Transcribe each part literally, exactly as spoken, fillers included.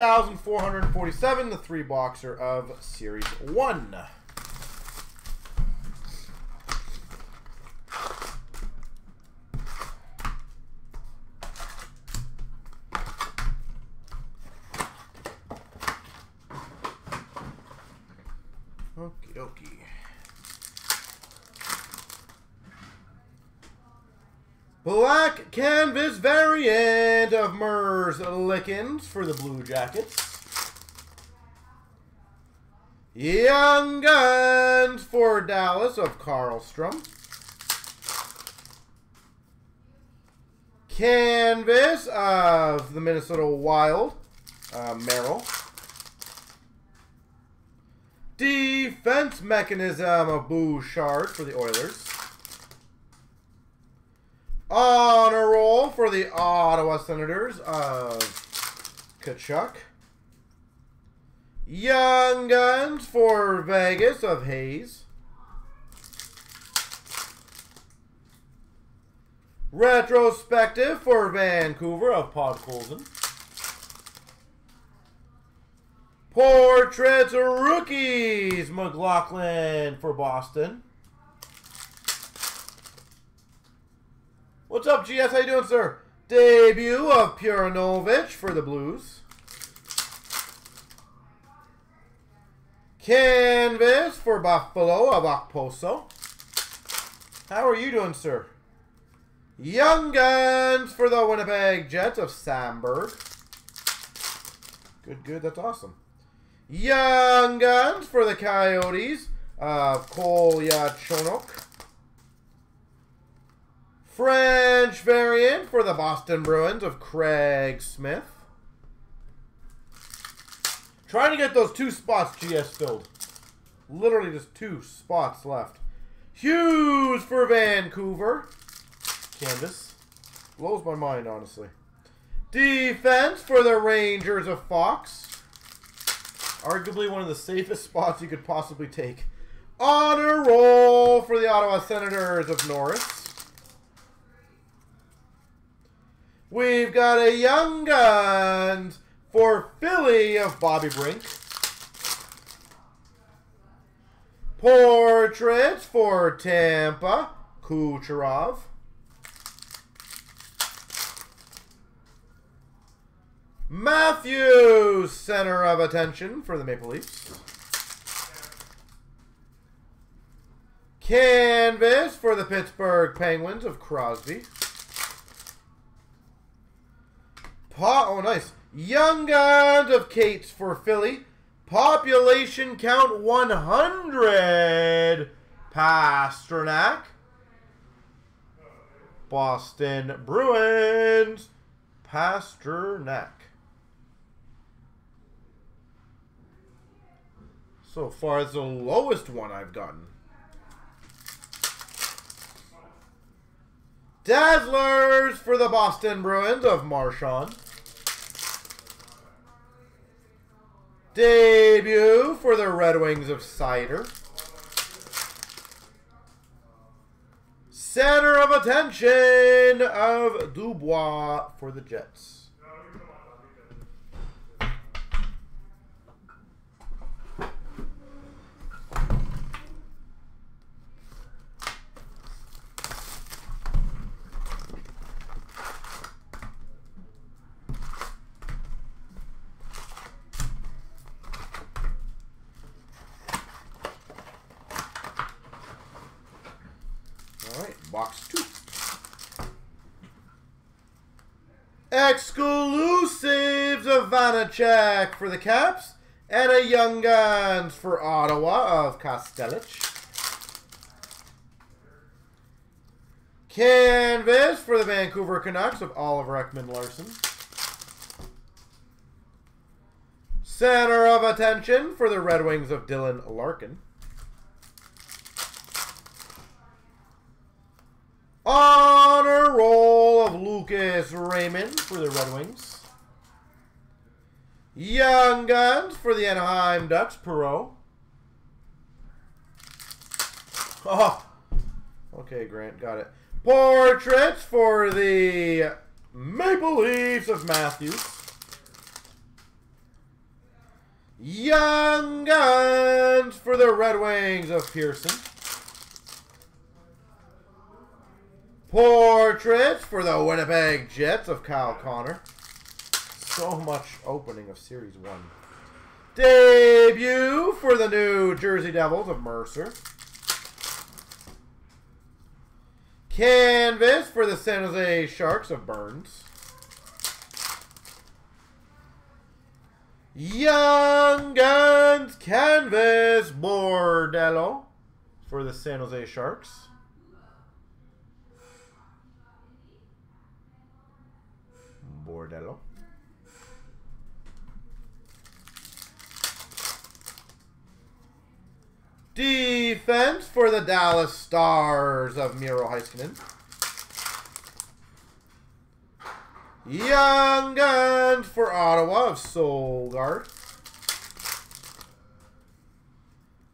one thousand four hundred forty-seven, the three boxer of series one. Okie dokie. Black canvas variant of Merz Lickens for the Blue Jackets. Young Guns for Dallas of Carlstrom. Canvas of the Minnesota Wild, uh, Merrill. Defense mechanism of Bouchard for the Oilers. On a roll for the Ottawa Senators of Tkachuk. Young Guns for Vegas of Hayes. Retrospective for Vancouver of Podkolzin. Portraits of Rookies, McLaughlin for Boston. What's up, G S? How you doing, sir? Debut of Pironkovich for the Blues. Canvas for Buffalo of Okposo. How are you doing, sir? Young Guns for the Winnipeg Jets of Samberg. Good, good. That's awesome. Young Guns for the Coyotes of Kolya Chonok. French variant for the Boston Bruins of Craig Smith. Trying to get those two spots G S filled. Literally just two spots left. Hughes for Vancouver. Canvas. Blows my mind, honestly. Defense for the Rangers of Fox. Arguably one of the safest spots you could possibly take. On a roll for the Ottawa Senators of Norris. We've got a Young Guns for Philly of Bobby Brink. Portraits for Tampa, Kucherov. Matthews, center of attention for the Maple Leafs. Canvas for the Pittsburgh Penguins of Crosby. Oh, nice. Young Guns of Cates for Philly. Population count one hundred. Pasternak. Boston Bruins. Pasternak. So far, it's the lowest one I've gotten. Dazzlers for the Boston Bruins of Marchand. Debut for the Red Wings of Seider. Center of attention of Dubois for the Jets. Box two. Exclusives of Vanacek for the Caps and a Young Guns for Ottawa of Kostelic. Canvas for the Vancouver Canucks of Oliver Ekman-Larsson. Center of attention for the Red Wings of Dylan Larkin. Honor roll of Lucas Raymond for the Red Wings. Young Guns for the Anaheim Ducks, Perot. Oh, okay, Grant, got it. Portraits for the Maple Leafs of Matthews. Young Guns for the Red Wings of Pearson. Portraits for the Winnipeg Jets of Kyle Connor. So much opening of Series one. Debut for the New Jersey Devils of Mercer. Canvas for the San Jose Sharks of Burns. Young Guns Canvas Bordeleau for the San Jose Sharks. Bordeleau. Defense for the Dallas Stars of Miro Heiskanen. Young Guns for Ottawa of Solgaard.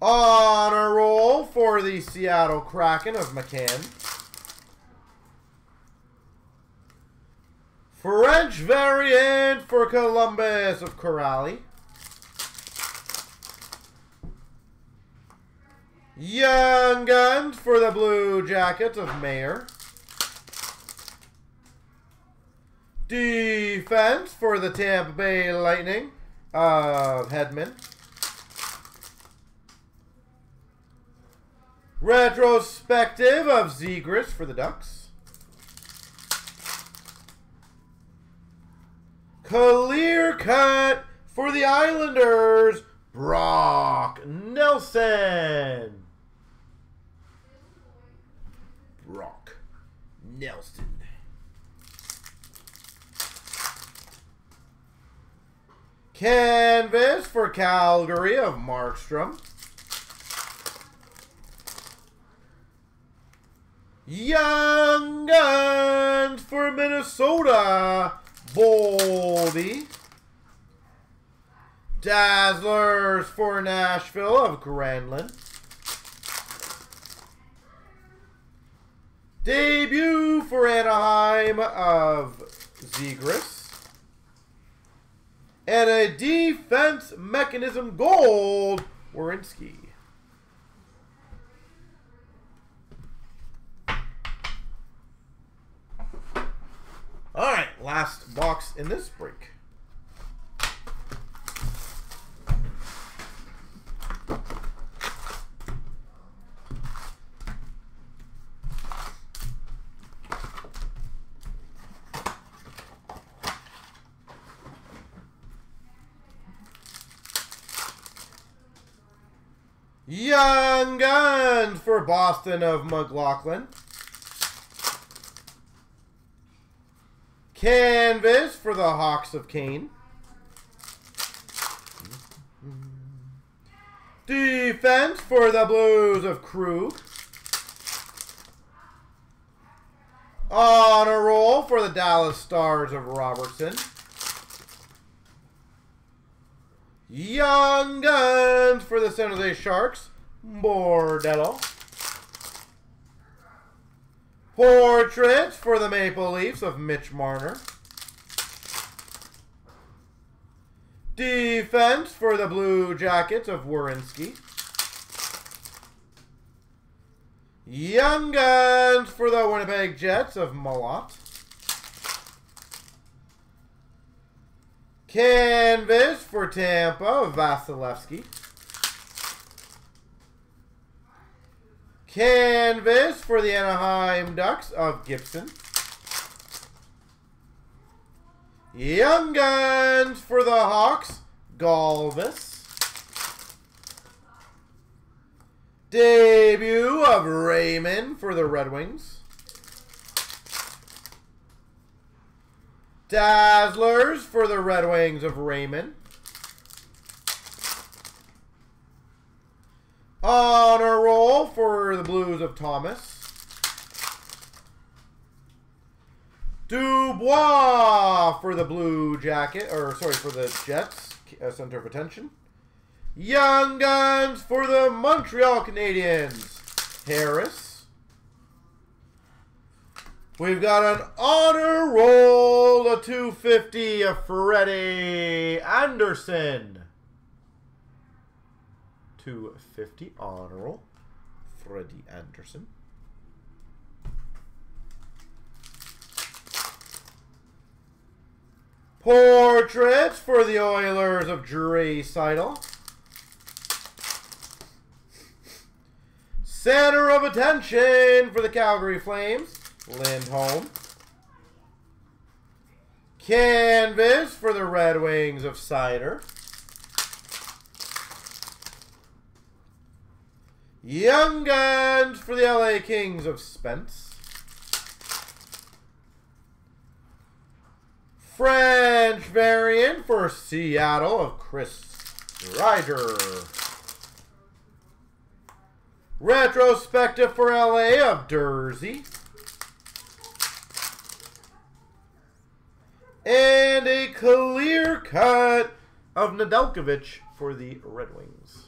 Honor Roll for the Seattle Kraken of McCann. French variant for Columbus of Corrali. Young Guns for the Blue Jackets of Mayer. Defense for the Tampa Bay Lightning of Hedman. Retrospective of Zegras for the Ducks. Clear cut for the Islanders, Brock Nelson. Brock Nelson. Canvas for Calgary of Markstrom. Young Guns for Minnesota, Boldy. Dazzlers for Nashville of Granlund. Debut for Anaheim of Zegras. And a defense mechanism gold, Werenski. All right, last box in this break. Young Guns for Boston of McLaughlin. Canvas for the Hawks of Kane. Defense for the Blues of Krug. Honor Roll for the Dallas Stars of Robertson. Young Guns for the San Jose Sharks, Bordeleau. Portraits for the Maple Leafs of Mitch Marner. Defense for the Blue Jackets of Werenski. Young Guns for the Winnipeg Jets of Malott. Canvas for Tampa, Vasilevsky. Canvas for the Anaheim Ducks of Gibson. Young Guns for the Hawks, Galvis. Debut of Raymond for the Red Wings. Dazzlers for the Red Wings of Raymond. Honor Roll for the Blues of Thomas. Dubois for the Blue Jacket, or sorry, for the Jets, uh, center of attention. Young Guns for the Montreal Canadiens, Harris. We've got an Honor Roll, a two fifty of Freddy Anderson. two fifty honor roll, Freddy Anderson. Portraits for the Oilers of Draisaitl. Center of attention for the Calgary Flames, Lindholm. Canvas for the Red Wings of Seider. Young Guns for the L A Kings of Spence. French variant for Seattle of Chris Ryder. Retrospective for L A of Dursey. And a clear cut of Nedeljkovic for the Red Wings.